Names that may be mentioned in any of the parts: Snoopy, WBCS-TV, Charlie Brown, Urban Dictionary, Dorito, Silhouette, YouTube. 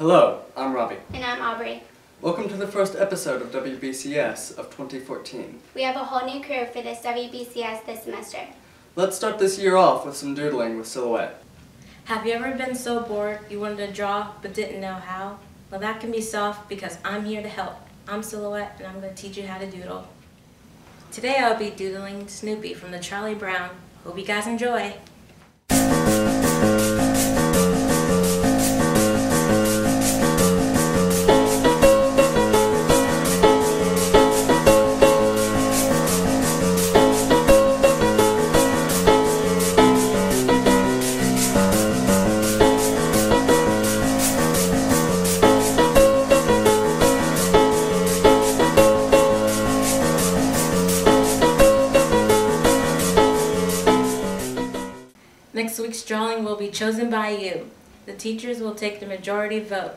Hello, I'm Robbie. And I'm Aubrey. Welcome to the first episode of WBCS of 2014. We have a whole new crew for this WBCS this semester. Let's start this year off with some doodling with Silhouette. Have you ever been so bored you wanted to draw but didn't know how? Well, that can be solved because I'm here to help. I'm Silhouette and I'm going to teach you how to doodle. Today I'll be doodling Snoopy from the Charlie Brown. Hope you guys enjoy. Next week's drawing will be chosen by you. The teachers will take the majority vote.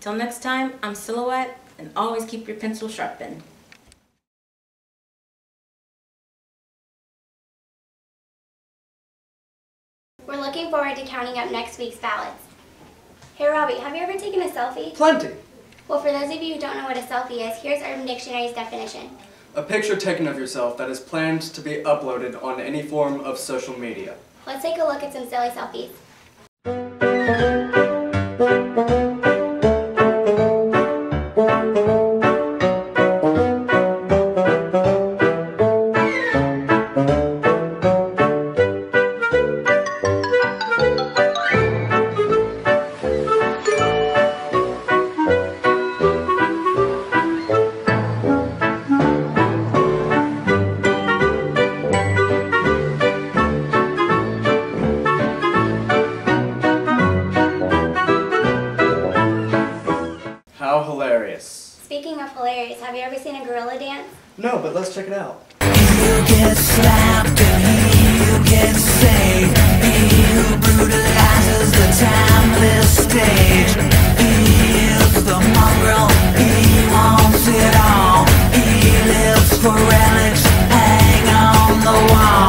Till next time, I'm Silhouette, and always keep your pencil sharpened. We're looking forward to counting up next week's ballots. Hey Robbie, have you ever taken a selfie? Plenty! Well, for those of you who don't know what a selfie is, here's Urban Dictionary's definition. A picture taken of yourself that is planned to be uploaded on any form of social media. Let's take a look at some silly selfies. How hilarious. Speaking of hilarious, have you ever seen a gorilla dance? No, but let's check it out. You get slapped and you get saved. You brutalizes the timeless stage. He is the mongrel, he wants it all. He lives for relics, hang on the wall.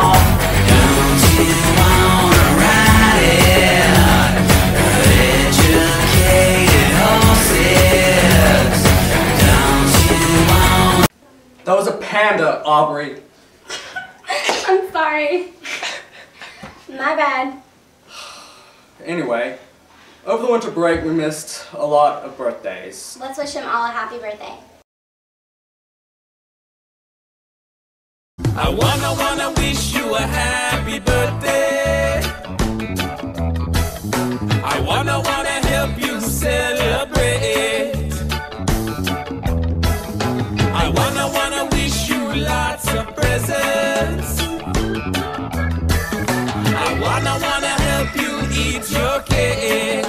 That was a panda, Aubrey. I'm sorry. My bad. Anyway, over the winter break we missed a lot of birthdays. Let's wish them all a happy birthday. I wanna wish you a happy birthday. I wanna help you celebrate. I wanna wish you lots of presents. I wanna help you eat your cake.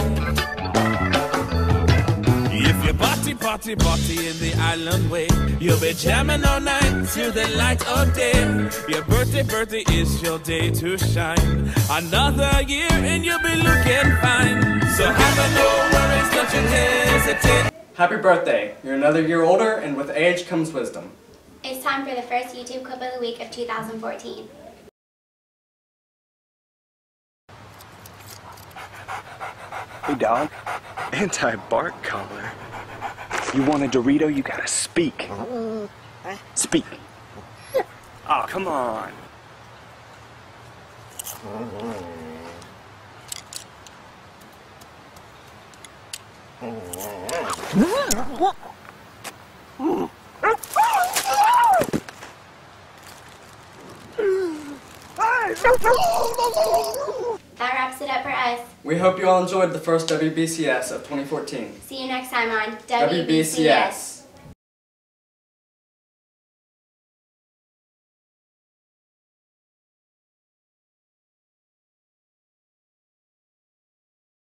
If you party in the island way, you'll be jamming all night till the light of day. Your birthday is your day to shine. Another year and you'll be looking fine. So have no worries, don't you hesitate. Happy birthday. You're another year older, and with age comes wisdom. It's time for the first YouTube clip of the week of 2014. Hey, dog. Anti-bark collar. You want a Dorito? You gotta speak. Speak. Oh, come on. That wraps it up for us. We hope you all enjoyed the first WBCS of 2014. See you next time on WBCS.